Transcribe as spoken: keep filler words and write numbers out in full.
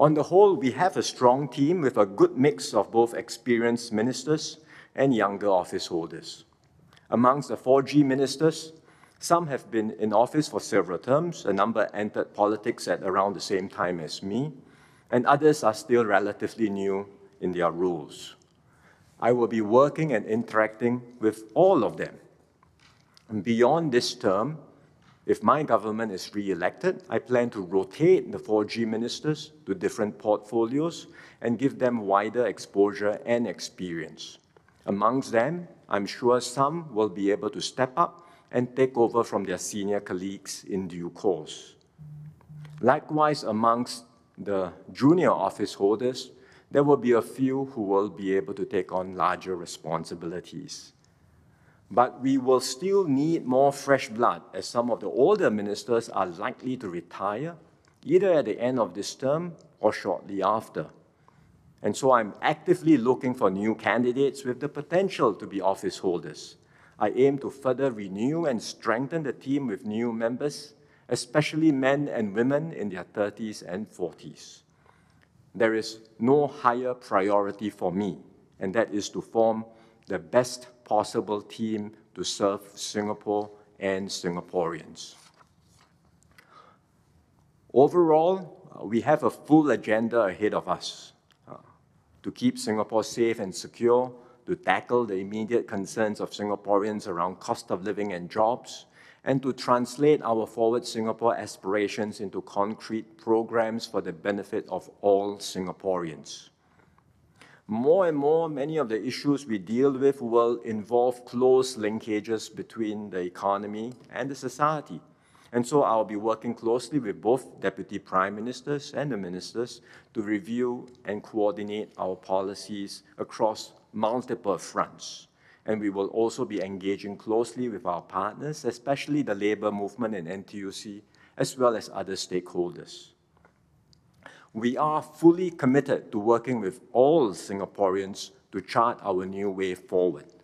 On the whole, we have a strong team with a good mix of both experienced ministers and younger office holders. Amongst the four G ministers, some have been in office for several terms, a number entered politics at around the same time as me, and others are still relatively new in their roles. I will be working and interacting with all of them. And beyond this term, if my government is re-elected, I plan to rotate the four G ministers to different portfolios and give them wider exposure and experience. Amongst them, I'm sure some will be able to step up and take over from their senior colleagues in due course. Likewise, amongst the junior office holders, there will be a few who will be able to take on larger responsibilities. But we will still need more fresh blood, as some of the older ministers are likely to retire, either at the end of this term or shortly after. And so I'm actively looking for new candidates with the potential to be office holders. I aim to further renew and strengthen the team with new members, especially men and women in their thirties and forties. There is no higher priority for me, and that is to form the best possible team to serve Singapore and Singaporeans. Overall, we have a full agenda ahead of us uh, to keep Singapore safe and secure, to tackle the immediate concerns of Singaporeans around cost of living and jobs, and to translate our Forward Singapore aspirations into concrete programs for the benefit of all Singaporeans. More and more, many of the issues we deal with will involve close linkages between the economy and the society. And so I'll be working closely with both Deputy Prime Ministers and the Ministers to review and coordinate our policies across multiple fronts. And we will also be engaging closely with our partners, especially the labour movement and N T U C, as well as other stakeholders. We are fully committed to working with all Singaporeans to chart our new way forward.